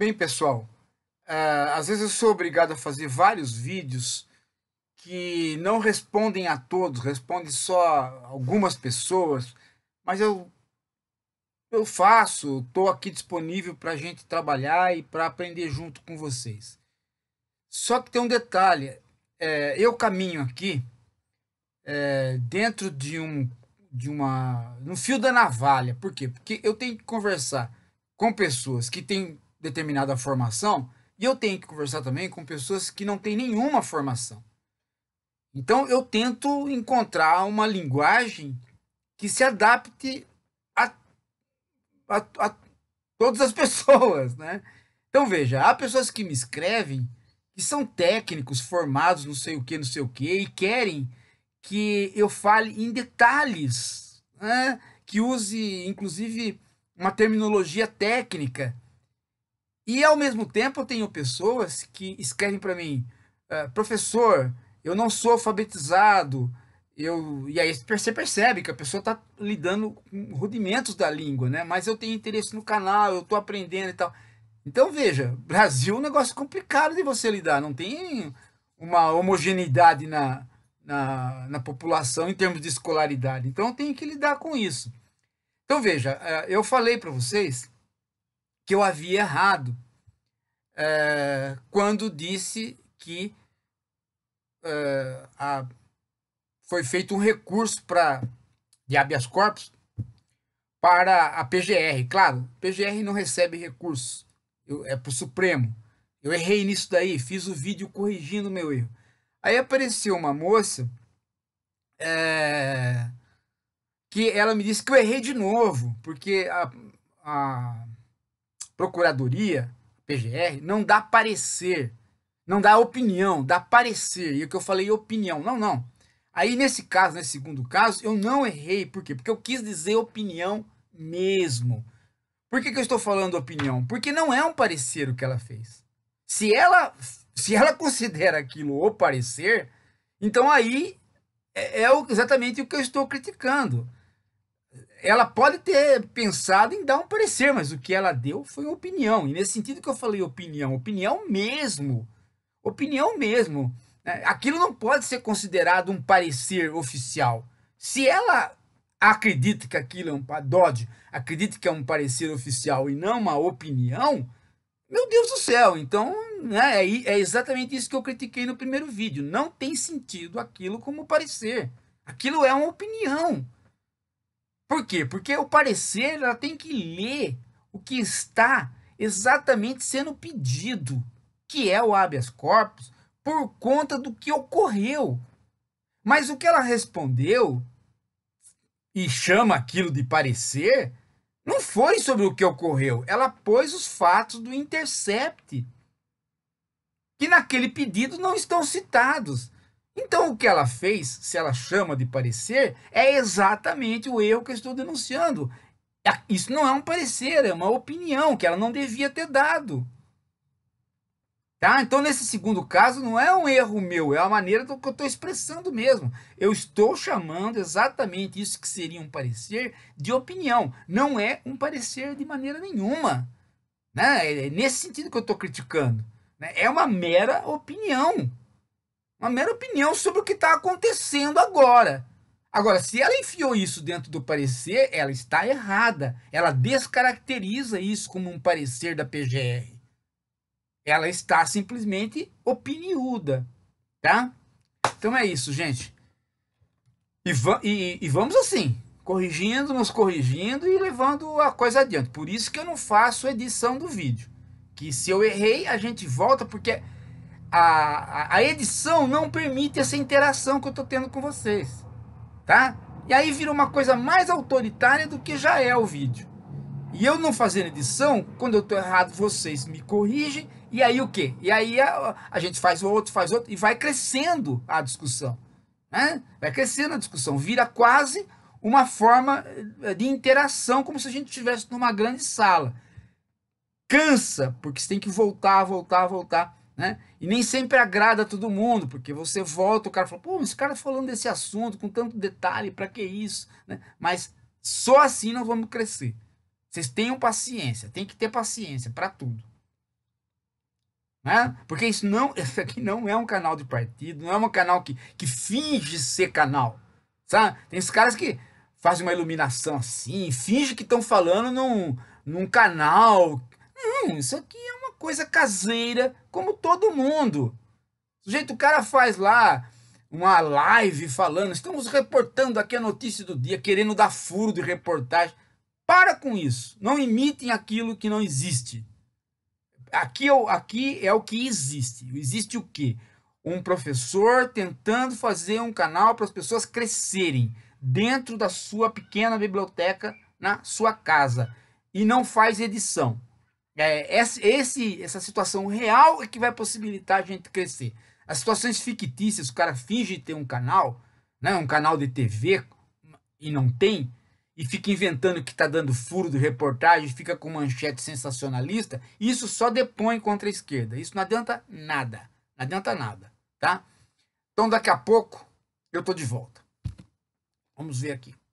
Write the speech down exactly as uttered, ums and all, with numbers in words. Bem, pessoal, às vezes eu sou obrigado a fazer vários vídeos que não respondem a todos, respondem só algumas pessoas, mas eu, eu faço, estou aqui disponível para a gente trabalhar e para aprender junto com vocês. Só que tem um detalhe, é, eu caminho aqui é, dentro de um, de uma, no fio da navalha. Por quê? Porque eu tenho que conversar com pessoas que têm determinada formação e eu tenho que conversar também com pessoas que não têm nenhuma formação. Então eu tento encontrar uma linguagem que se adapte a, a, a todas as pessoas, né? Então veja, há pessoas que me escrevem que são técnicos formados não sei o que, não sei o que, e querem que eu fale em detalhes, né? Que use inclusive uma terminologia técnica. E ao mesmo tempo eu tenho pessoas que escrevem para mim, ah, professor, eu não sou alfabetizado, eu... e aí você percebe que a pessoa está lidando com rudimentos da língua, né? Mas eu tenho interesse no canal, eu estou aprendendo e tal. Então veja, Brasil é um negócio complicado de você lidar, não tem uma homogeneidade na, na, na população em termos de escolaridade, então eu tenho que lidar com isso. Então veja, eu falei para vocês que eu havia errado é, quando disse que é, a, foi feito um recurso pra, de habeas corpus para a P G R. Claro, P G R não recebe recurso, eu, é para o Supremo. Eu errei nisso daí, fiz o vídeo corrigindo o meu erro. Aí apareceu uma moça é, que ela me disse que eu errei de novo, porque a... a Procuradoria, P G R, não dá parecer, não dá opinião, dá parecer. E o que eu falei, opinião, não, não. Aí nesse caso, nesse segundo caso, eu não errei. Por quê? Porque eu quis dizer opinião mesmo. Por que que eu estou falando opinião? Porque não é um parecer o que ela fez. Se ela, se ela considera aquilo o parecer, então aí é, é exatamente o que eu estou criticando. Ela pode ter pensado em dar um parecer, mas o que ela deu foi uma opinião. E nesse sentido que eu falei opinião, opinião mesmo, opinião mesmo. Né? Aquilo não pode ser considerado um parecer oficial. Se ela acredita que aquilo é um D O D, acredita que é um parecer oficial e não uma opinião, meu Deus do céu, então né, é exatamente isso que eu critiquei no primeiro vídeo. Não tem sentido aquilo como parecer. Aquilo é uma opinião. Por quê? Porque o parecer, ela tem que ler o que está exatamente sendo pedido, que é o habeas corpus, por conta do que ocorreu. Mas o que ela respondeu, e chama aquilo de parecer, não foi sobre o que ocorreu. Ela pôs os fatos do intercept, que naquele pedido não estão citados. Então, o que ela fez, se ela chama de parecer, é exatamente o erro que eu estou denunciando. Isso não é um parecer, é uma opinião que ela não devia ter dado. Tá? Então, nesse segundo caso, não é um erro meu, é a maneira do que eu estou expressando mesmo. Eu estou chamando exatamente isso que seria um parecer de opinião. Não é um parecer de maneira nenhuma. Né? É nesse sentido que eu estou criticando. Né? É uma mera opinião. Uma mera opinião sobre o que está acontecendo agora. Agora, se ela enfiou isso dentro do parecer, ela está errada. Ela descaracteriza isso como um parecer da P G R. Ela está simplesmente opiniúda, tá? Então é isso, gente. E, va e, e vamos assim, corrigindo, nos corrigindo e levando a coisa adiante. Por isso que eu não faço edição do vídeo. Que se eu errei, a gente volta, porque... A, a edição não permite essa interação que eu estou tendo com vocês, tá? E aí vira uma coisa mais autoritária do que já é o vídeo. E eu não fazendo edição, quando eu estou errado, vocês me corrigem, e aí o quê? E aí a, a gente faz outro, faz outro, e vai crescendo a discussão, né? Vai crescendo a discussão, vira quase uma forma de interação, como se a gente estivesse numa grande sala. Cansa, porque você tem que voltar, voltar, voltar. Né? E nem sempre agrada a todo mundo, porque você volta, o cara fala, pô, esse cara falando desse assunto com tanto detalhe, pra que isso? Né? Mas só assim nós vamos crescer. Vocês tenham paciência, tem que ter paciência pra tudo. né? Porque isso, não, isso aqui não é um canal de partido, não é um canal que, que finge ser canal, sabe? Tem esses caras que fazem uma iluminação assim, finge que estão falando num, num canal. Não, isso aqui é uma coisa caseira, como todo mundo. O sujeito, o cara faz lá uma live falando, estamos reportando aqui a notícia do dia, querendo dar furo de reportagem. Para com isso, não imitem aquilo que não existe. Aqui, aqui é o que existe. Existe o quê? Um professor tentando fazer um canal para as pessoas crescerem dentro da sua pequena biblioteca, na sua casa, e não faz edição. É, esse, essa situação real é que vai possibilitar a gente crescer. As situações fictícias, o cara finge ter um canal, né, um canal de T V, e não tem, e fica inventando que está dando furo de reportagem, fica com manchete sensacionalista, isso só depõe contra a esquerda. Isso não adianta nada. Não adianta nada, tá? Então, daqui a pouco, eu tô de volta. Vamos ver aqui.